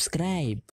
subscribe.